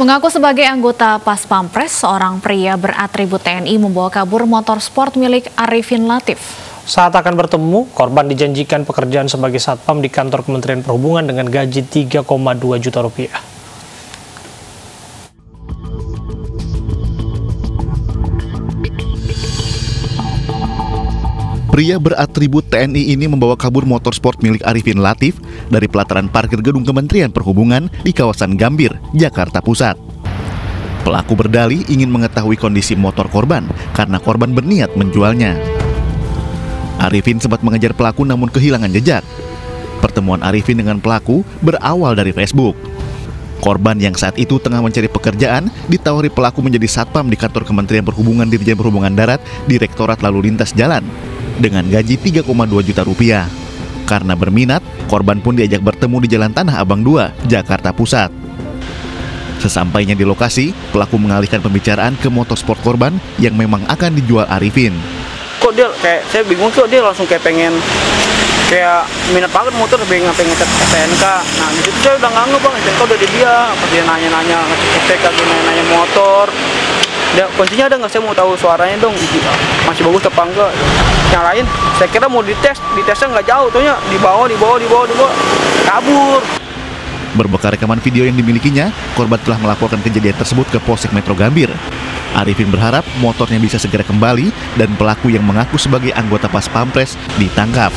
Mengaku sebagai anggota Paspampres, seorang pria beratribut TNI membawa kabur motor sport milik Arifin Latif. Saat akan bertemu, korban dijanjikan pekerjaan sebagai satpam di kantor Kementerian Perhubungan dengan gaji 3,2 juta rupiah. Pria beratribut TNI ini membawa kabur motor sport milik Arifin Latif dari pelataran parkir gedung Kementerian Perhubungan di kawasan Gambir, Jakarta Pusat. Pelaku berdalih ingin mengetahui kondisi motor korban karena korban berniat menjualnya. Arifin sempat mengejar pelaku namun kehilangan jejak. Pertemuan Arifin dengan pelaku berawal dari Facebook. Korban yang saat itu tengah mencari pekerjaan ditawari pelaku menjadi satpam di kantor Kementerian Perhubungan Dirjen Perhubungan Darat, Direktorat Lalu Lintas Jalan, dengan gaji 3,2 juta rupiah. Karena berminat, korban pun diajak bertemu di Jalan Tanah Abang Dua, Jakarta Pusat. Sesampainya di lokasi, pelaku mengalihkan pembicaraan ke motor sport korban yang memang akan dijual Arifin. Kok dia kayak, saya bingung tuh, dia langsung kayak pengen, kayak minat banget motor, pengen ke STNK. Nah disitu saya udah nganggup, Bang, STNK udah di dia. Dia nanya-nanya, STNK nanya motor. Dia, kuncinya ada nggak, saya mau tahu suaranya dong, masih bagus apa enggak. Yang lain, saya kira mau ditesnya nggak jauh, taunya dibawa, kabur. Berbekal rekaman video yang dimilikinya, korban telah melaporkan kejadian tersebut ke polsek Metro Gambir. Arifin berharap motornya bisa segera kembali dan pelaku yang mengaku sebagai anggota Paspampres ditangkap.